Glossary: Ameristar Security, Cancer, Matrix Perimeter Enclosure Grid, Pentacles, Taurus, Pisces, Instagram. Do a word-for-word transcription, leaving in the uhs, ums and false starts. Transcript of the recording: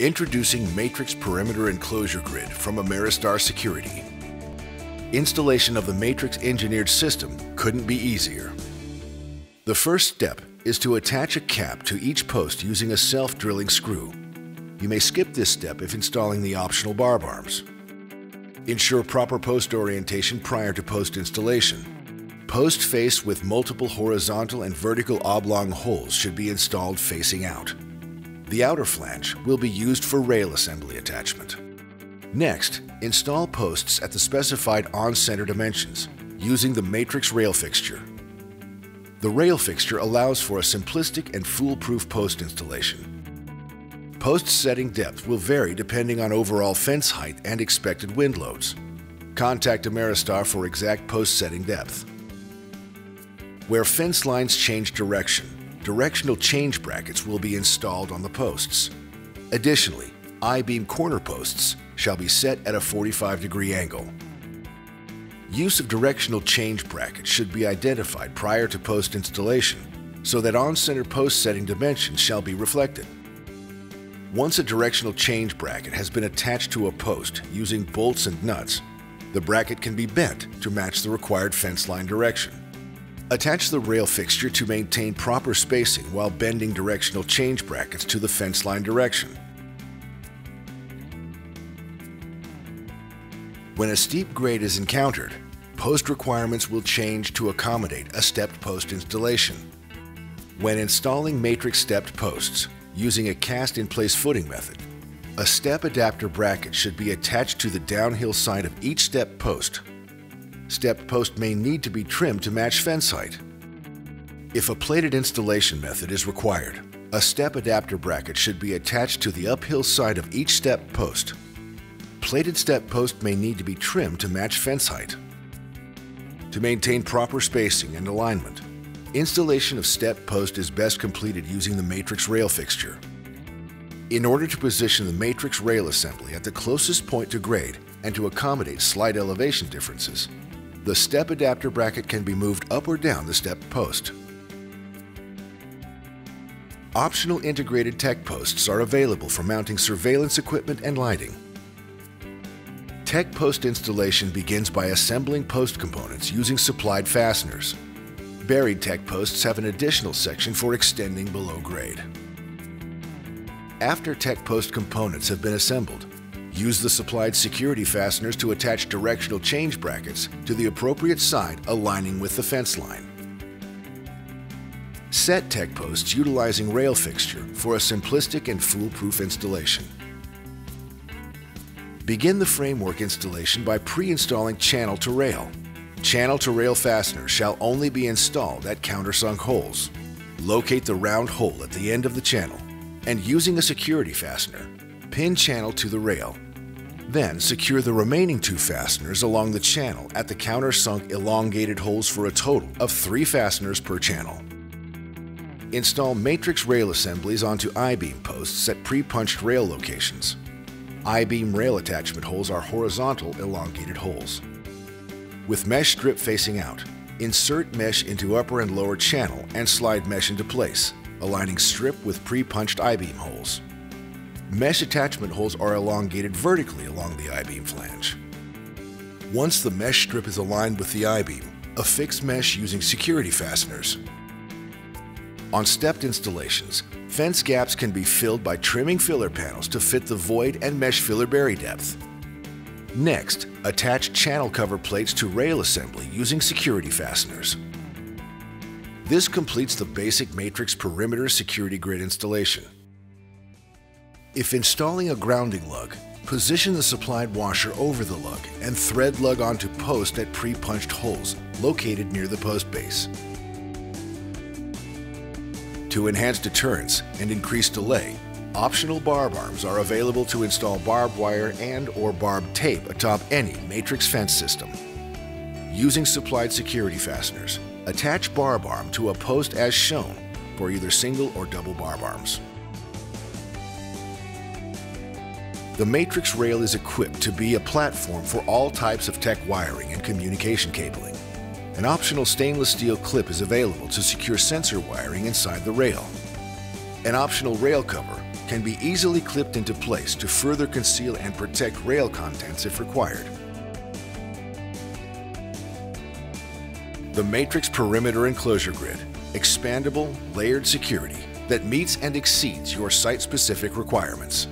Introducing Matrix Perimeter Enclosure Grid from Ameristar Security. Installation of the Matrix engineered system couldn't be easier. The first step is to attach a cap to each post using a self-drilling screw. You may skip this step if installing the optional barb arms. Ensure proper post orientation prior to post installation. Post face with multiple horizontal and vertical oblong holes should be installed facing out. The outer flange will be used for rail assembly attachment. Next, install posts at the specified on-center dimensions using the matrix rail fixture. The rail fixture allows for a simplistic and foolproof post installation. Post setting depth will vary depending on overall fence height and expected wind loads. Contact Ameristar for exact post setting depth. Where fence lines change direction, directional change brackets will be installed on the posts. Additionally, I-beam corner posts shall be set at a forty-five degree angle. Use of directional change brackets should be identified prior to post installation so that on-center post setting dimensions shall be reflected. Once a directional change bracket has been attached to a post using bolts and nuts, the bracket can be bent to match the required fence line direction. Attach the rail fixture to maintain proper spacing while bending directional change brackets to the fence line direction. When a steep grade is encountered, post requirements will change to accommodate a stepped post installation. When installing matrix stepped posts using a cast-in-place footing method, a step adapter bracket should be attached to the downhill side of each step post. Step post may need to be trimmed to match fence height. If a plated installation method is required, a step adapter bracket should be attached to the uphill side of each step post. Plated step post may need to be trimmed to match fence height. To maintain proper spacing and alignment, installation of step post is best completed using the matrix rail fixture. In order to position the matrix rail assembly at the closest point to grade and to accommodate slight elevation differences, the step adapter bracket can be moved up or down the step post. Optional integrated tech posts are available for mounting surveillance equipment and lighting. Tech post installation begins by assembling post components using supplied fasteners. Buried tech posts have an additional section for extending below grade. After tech post components have been assembled, use the supplied security fasteners to attach directional change brackets to the appropriate side aligning with the fence line. Set tech posts utilizing rail fixture for a simplistic and foolproof installation. Begin the framework installation by pre-installing channel to rail. Channel to rail fasteners shall only be installed at countersunk holes. Locate the round hole at the end of the channel and, using a security fastener, pin channel to the rail. Then secure the remaining two fasteners along the channel at the countersunk elongated holes for a total of three fasteners per channel. Install matrix rail assemblies onto I-beam posts at pre-punched rail locations. I-beam rail attachment holes are horizontal elongated holes. With mesh strip facing out, insert mesh into upper and lower channel and slide mesh into place, aligning strip with pre-punched I-beam holes. Mesh attachment holes are elongated vertically along the I-beam flange. Once the mesh strip is aligned with the I-beam, affix mesh using security fasteners. On stepped installations, fence gaps can be filled by trimming filler panels to fit the void and mesh filler bury depth. Next, attach channel cover plates to rail assembly using security fasteners. This completes the basic matrix perimeter security grid installation. If installing a grounding lug, position the supplied washer over the lug and thread lug onto post at pre-punched holes located near the post base. To enhance deterrence and increase delay, optional barb arms are available to install barbed wire and or barb tape atop any matrix fence system. Using supplied security fasteners, attach barb arm to a post as shown for either single or double barb arms. The matrix rail is equipped to be a platform for all types of tech wiring and communication cabling. An optional stainless steel clip is available to secure sensor wiring inside the rail. An optional rail cover can be easily clipped into place to further conceal and protect rail contents if required. The Matrix Perimeter Enclosure Grid, expandable, layered security that meets and exceeds your site-specific requirements.